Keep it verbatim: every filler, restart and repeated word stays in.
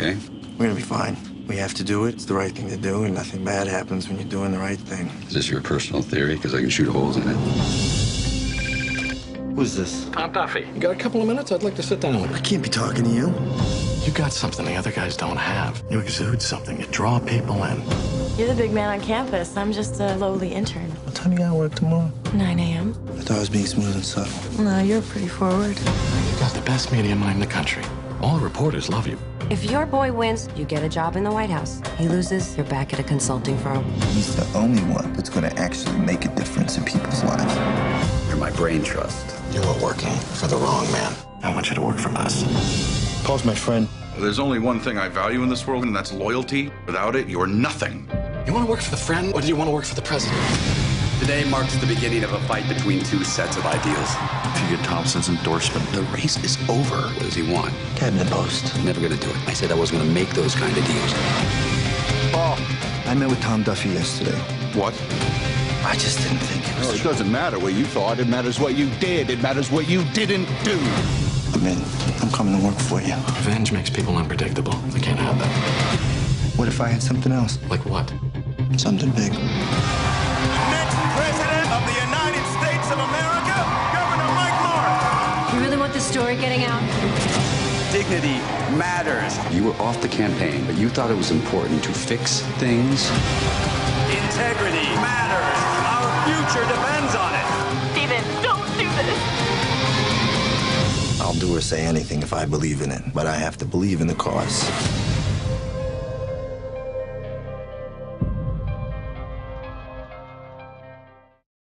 okay? We're gonna be fine. We have to do it. It's the right thing to do, and nothing bad happens when you're doing the right thing. Is this your personal theory? Because I can shoot holes in it. Who's this? Tom Duffy. You got a couple of minutes? I'd like to sit down with you. I can't be talking to you. You got something the other guys don't have. You exude something. You draw people in. You're the big man on campus. I'm just a lowly intern. What time you gotta work tomorrow? nine a m I thought I was being smooth and subtle. No, you're pretty forward. You got the best media mind in the country. All reporters love you. If your boy wins, you get a job in the White House. He loses, you're back at a consulting firm. He's the only one that's going to actually make a difference in people's lives. You're my brain trust. You are working for the wrong man. I want you to work for us. Paul's my friend. There's only one thing I value in this world, and that's loyalty. Without it, you're nothing. You want to work for the friend, or do you want to work for the president? Today marks the beginning of a fight between two sets of ideals. If you get Thompson's endorsement, the race is over. What does he want? Cabinet post. I'm never going to do it. I said I was going to make those kind of deals. Paul, oh. I met with Tom Duffy yesterday. What? I just didn't think it was no, it true. Doesn't matter what you thought. It matters what you did. It matters what you didn't do. I'm in. I'm coming to work for you. Revenge makes people unpredictable. I can't have that. What if I had something else? Like what? Something big. Story getting out. Dignity matters. You were off the campaign, but you thought it was important to fix things. Integrity matters. Our future depends on it. Stephen, don't do this. I'll do or say anything if I believe in it, but I have to believe in the cause.